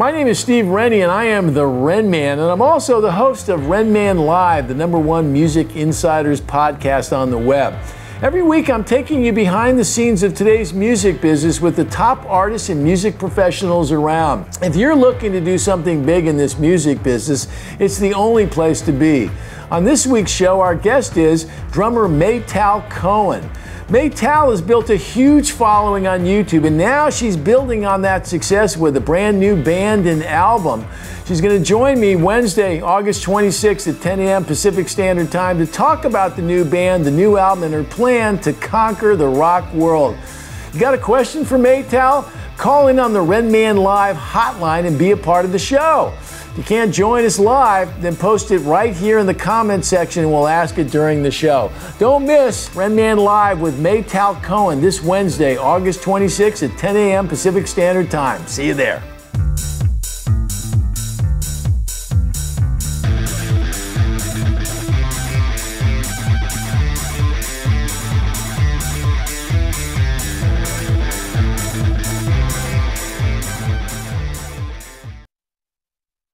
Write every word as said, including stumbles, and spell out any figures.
My name is Steve Rennie, and I am the Renman, and I'm also the host of Renman Live, the number one music insiders podcast on the web. Every week, I'm taking you behind the scenes of today's music business with the top artists and music professionals around. If you're looking to do something big in this music business, it's the only place to be. On this week's show, our guest is drummer Meytal Cohen. Meytal has built a huge following on YouTube, and now she's building on that success with a brand new band and album. She's going to join me Wednesday, August twenty-sixth at ten A M Pacific Standard Time to talk about the new band, the new album, and her plan to conquer the rock world. You got a question for Meytal? Call in on the Renman Live hotline and be a part of the show. If you can't join us live, then post it right here in the comment section and we'll ask it during the show. Don't miss Renman Live with Meytal Cohen this Wednesday, August twenty-sixth at ten A M Pacific Standard Time. See you there.